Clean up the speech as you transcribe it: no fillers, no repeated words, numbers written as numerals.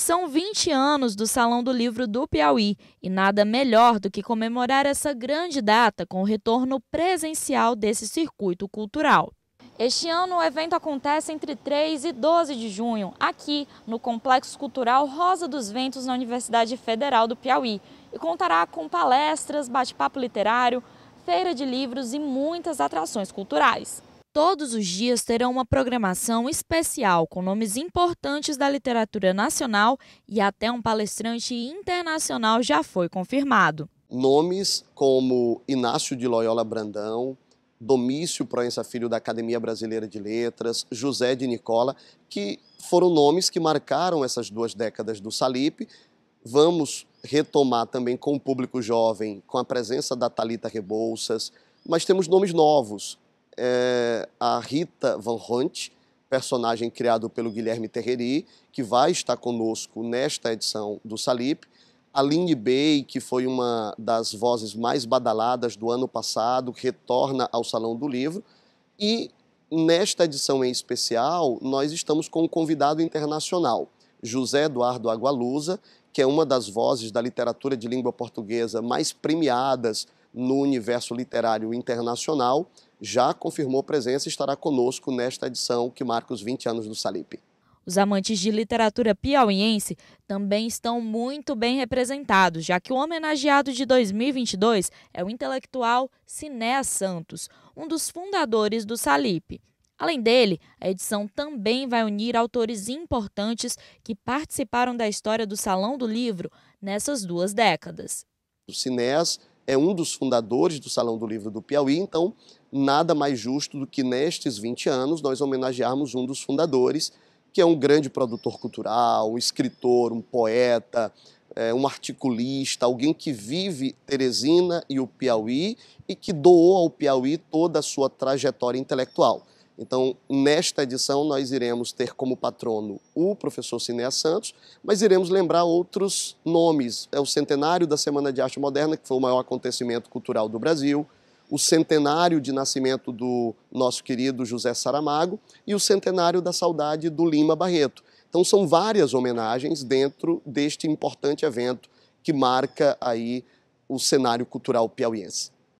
São 20 anos do Salão do Livro do Piauí e nada melhor do que comemorar essa grande data com o retorno presencial desse circuito cultural. Este ano o evento acontece entre 3 e 12 de junho, aqui no Complexo Cultural Rosa dos Ventos, na Universidade Federal do Piauí, e contará com palestras, bate-papo literário, feira de livros e muitas atrações culturais. Todos os dias terão uma programação especial com nomes importantes da literatura nacional e até um palestrante internacional já foi confirmado. Nomes como Inácio de Loyola Brandão, Domício Proença Filho da Academia Brasileira de Letras, José de Nicola, que foram nomes que marcaram essas duas décadas do Salipi. Vamos retomar também com o público jovem, com a presença da Thalita Rebouças, mas temos nomes novos. A Rita Van Ront, personagem criado pelo Guilherme Terreri, que vai estar conosco nesta edição do Salipi. Aline Bay, que foi uma das vozes mais badaladas do ano passado, que retorna ao Salão do Livro. E nesta edição em especial, nós estamos com um convidado internacional, José Eduardo Agualusa, que é uma das vozes da literatura de língua portuguesa mais premiadas no universo literário internacional, já confirmou presença e estará conosco nesta edição que marca os 20 anos do Salipi. Os amantes de literatura piauiense também estão muito bem representados, já que o homenageado de 2022 é o intelectual Cineas Santos, um dos fundadores do Salipi. Além dele, a edição também vai unir autores importantes que participaram da história do Salão do Livro nessas duas décadas. O Cineas é um dos fundadores do Salão do Livro do Piauí, então nada mais justo do que nestes 20 anos nós homenagearmos um dos fundadores, que é um grande produtor cultural, um escritor, um poeta, um articulista, alguém que vive Teresina e o Piauí e que doou ao Piauí toda a sua trajetória intelectual. Então, nesta edição, nós iremos ter como patrono o professor Cineas Santos, mas iremos lembrar outros nomes. É o centenário da Semana de Arte Moderna, que foi o maior acontecimento cultural do Brasil, o centenário de nascimento do nosso querido José Saramago e o centenário da saudade do Lima Barreto. Então, são várias homenagens dentro deste importante evento que marca aí o cenário cultural piauiense.